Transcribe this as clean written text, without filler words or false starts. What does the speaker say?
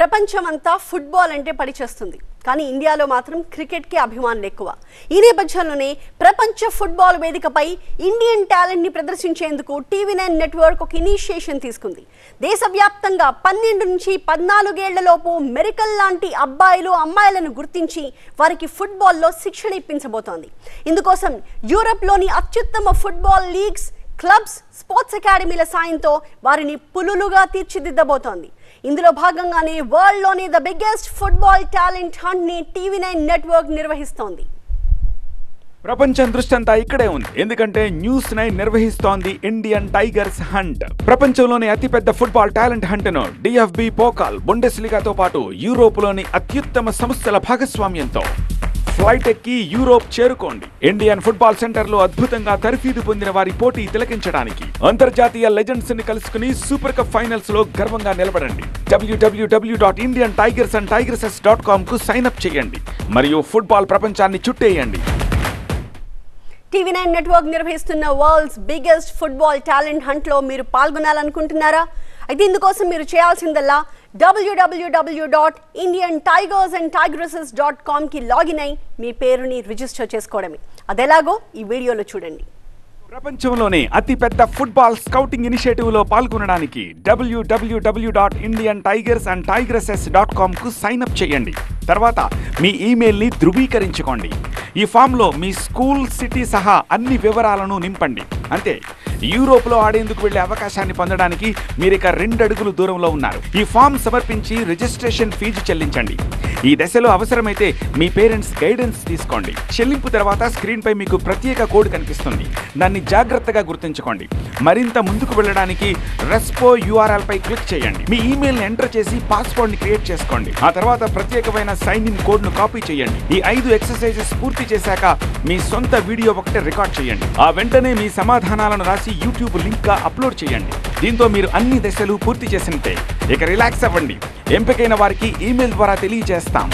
ప్రపంచమంతా ఫుట్బాల్ అంటే పరిచేస్తుంది కానీ ఇండియాలో మాత్రం క్రికెట్ కి అభిమానులు ఎక్కువ. ఈ నేపథ్యంలోనే ప్రపంచ ఫుట్బాల్ వేదికపై ఇండియన్ టాలెంట్ ని ప్రదర్శించేందుకు టీవీ9 నెట్వర్క్ ఒక ఇనిషియేషన్ తీసుకుంది. దేశవ్యాప్తంగా 12 నుంచి 14 ఏళ్లలోపు మెరికల్ లాంటి అబ్బాయిలు అమ్మాయిలను గుర్తించి వారికి ఫుట్బాల్లో శిక్షణ ఇప్పించబోతోంది. ఇందుకోసం యూరప్ లోని అత్యుత్తమ ఫుట్బాల్ లీగ్స్ క్లబ్స్ స్పోర్ట్స్ అకాడమీల సాయంతో వారిని పులులుగా తీర్చిదిద్దబోతోంది. ఇందులో భాగంగానే వరల్డ్ లోని the biggest football talent hunt ని టీవీ9 నెట్వర్క్ నిర్వహిస్తోంది. ప్రపంచం దృష్టంతా ఇక్కడే ఉంది, ఎందుకంటే న్యూస్ 9 నిర్వహిస్తోంది ఇండియన్ టైగర్స్ హంట్. ప్రపంచంలోని అతిపెద్ద ఫుట్బాల్ టాలెంట్ హంట్ ను DFB పోకాల్ బుండెస్లిగాతో పాటు యూరోప్ లోని అత్యుత్తమ సంస్థల భాగస్వామ్యంతో ఫ్లైట్ ఎక్కి యూరోప్ చేరుకోండి. ఇండియన్ ఫుట్బాల్ సెంటర్ లో అద్భుతంగా తర్ఫీదు పొందిన వారి పోటీ తిలకించడానికి అంతర్జాతీయ లెజెండ్స్ ని కలుసుకుని సూపర్ కప్ ఫైనల్స్ లో గర్వంగా నిలబడండి. www.indiantigersandtigresses.com కు సైన్ అప్ చేయండి మరియు ఫుట్బాల్ ప్రపంచాన్ని చుట్టేయండి. టీవీ9 నెట్వర్క్ నిర్వహిస్తున్న world's biggest football talent hunt లో మీరు పాల్గొనాలనుకుంటున్నారా? అయితే ఇందుకోసం మీరు చేయాల్సిందల్లా www.indiantigersandtigresses.com కి లాగిన్ అయి మీ పేరుని రిజిస్టర్ చేసుకోవడమే. అదెలాగో ఈ వీడియోలో చూడండి. ప్రపంచంలోనే అతిపెద్ద ఫుట్బాల్ స్కౌటింగ్ ఇనిషియేటివ్ లో పాల్గొనడానికి www.indiantigersandtigresses.com కు సైన్ అప్ చేయండి. తర్వాత మీ ఈమెయిల్ ని ధృవీకరించుకోండి. ఈ ఫామ్ లో మీ స్కూల్, సిటీ సహా అన్ని వివరాలను నింపండి. అంతే, యూరోప్ లో ఆడేందుకు వెళ్లే అవకాశాన్ని పొందడానికి మీరిక 2 అడుగులు దూరంలో ఉన్నారు. ఈ ఫామ్ సమర్పించి రిజిస్ట్రేషన్ ఫీజు చెల్లించండి. ఈ దశలో అవసరమైతే మీ పేరెంట్స్ గైడెన్స్ తీసుకోండి. చెల్లింపు తర్వాత స్క్రీన్ పై మీకు ప్రత్యేక కోడ్ కనిపిస్తుంది, దాన్ని జాగ్రత్తగా గుర్తుంచుకోండి. మరింత ముందుకు వెళ్ళడానికి రెస్పో URL పై క్లిక్ చేయండి. మీ ఈమెయిల్ని ఎంటర్ చేసి పాస్వర్డ్ ని క్రియేట్ చేసుకోండి. ఆ తర్వాత ప్రత్యేకమైన సైన్ ఇన్ కోడ్ ను కాపీ చేయండి. ఈ 5 ఎక్సర్సైజెస్ పూర్తి చేశాక మీ సొంత వీడియో ఒకటి రికార్డ్ చేయండి. ఆ వెంటనే మీ సమాధానాలను రాసి యూట్యూబ్ లింక్ గా అప్లోడ్ చేయండి. దీంతో మీరు అన్ని దశలు పూర్తి చేసినట్టే. ఇక రిలాక్స్ అవ్వండి. ఎంపికైన వారికి ఈమెయిల్ ద్వారా తెలియజేస్తాం.